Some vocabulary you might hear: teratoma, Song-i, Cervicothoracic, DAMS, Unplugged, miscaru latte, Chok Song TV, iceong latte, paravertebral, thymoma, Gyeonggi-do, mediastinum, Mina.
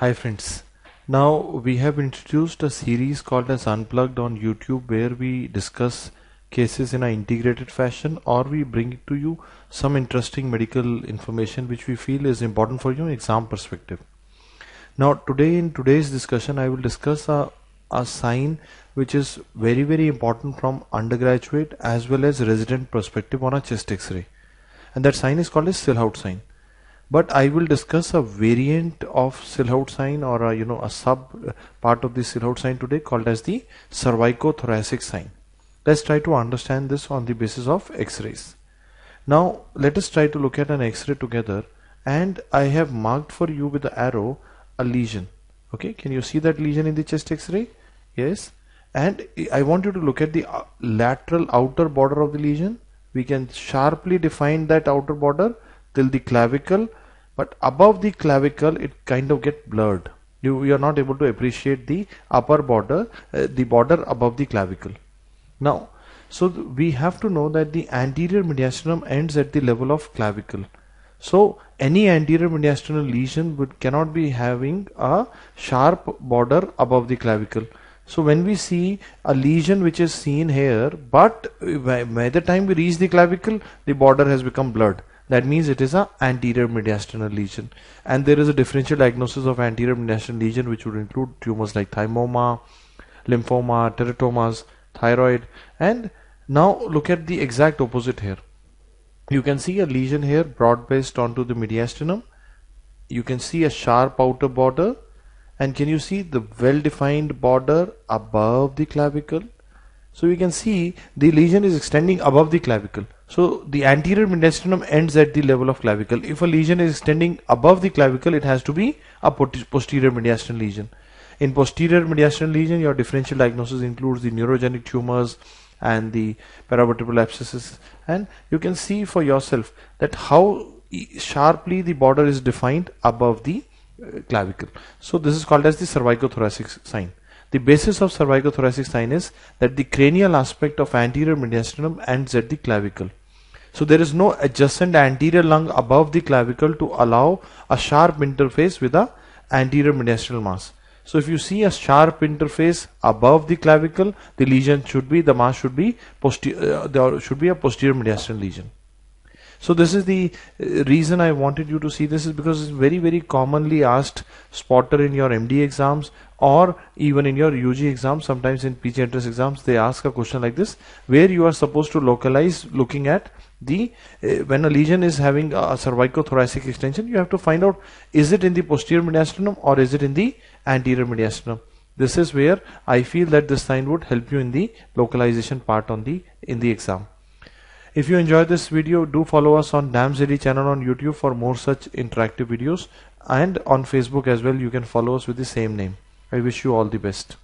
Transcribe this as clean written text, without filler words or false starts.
Hi friends, now we have introduced a series called as Unplugged on YouTube, where we discuss cases in an integrated fashion, or we bring to you some interesting medical information which we feel is important for your exam perspective. Now today, in today's discussion, I will discuss a sign which is very, very important from undergraduate as well as resident perspective on a chest X-ray, and that sign is called as Silhoutt sign. But I will discuss a variant of Silhoutt sign, or a sub part of the Silhoutt sign today, called as the cervicothoracic sign. Let's try to understand this on the basis of X-rays. Now let us try to look at an X-ray together, and I have marked for you with the arrow a lesion. Okay, can you see that lesion in the chest X-ray? Yes. And I want you to look at the lateral outer border of the lesion. We can sharply define that outer border till the clavicle, but above the clavicle it kind of get blurred. You are not able to appreciate the upper border, the border above the clavicle. Now, so we have to know that the anterior mediastinum ends at the level of clavicle. So any anterior mediastinal lesion would cannot be having a sharp border above the clavicle. So when we see a lesion which is seen here, but by the time we reach the clavicle, the border has become blurred. That means it is an anterior mediastinal lesion, and there is a differential diagnosis of anterior mediastinal lesion which would include tumors like thymoma, lymphoma, teratomas, thyroid. And now look at the exact opposite here. You can see a lesion here broad based onto the mediastinum. You can see a sharp outer border, and can you see the well-defined border above the clavicle? So you can see the lesion is extending above the clavicle. So the anterior mediastinum ends at the level of clavicle. If a lesion is extending above the clavicle, it has to be a posterior mediastinal lesion. In posterior mediastinal lesion, your differential diagnosis includes the neurogenic tumors and the paravertebral abscesses, and you can see for yourself that how sharply the border is defined above the clavicle. So this is called as the cervicothoracic sign. The basis of cervicothoracic sign is that the cranial aspect of anterior mediastinum ends at the clavicle. So there is no adjacent anterior lung above the clavicle to allow a sharp interface with a anterior mediastinal mass. So if you see a sharp interface above the clavicle, the lesion should be, the mass should be a posterior mediastinal lesion. So this is the reason I wanted you to see this, is because it's very, very commonly asked spotter in your MD exams, or even in your UG exams. Sometimes in PG entrance exams they ask a question like this, where you are supposed to localize looking at the when a lesion is having a cervicothoracic extension, you have to find out, is it in the posterior mediastinum or is it in the anterior mediastinum? This is where I feel that this sign would help you in the localization part on the in the exam. If you enjoyed this video, do follow us on DAMS channel on YouTube for more such interactive videos, and on Facebook as well you can follow us with the same name. I wish you all the best.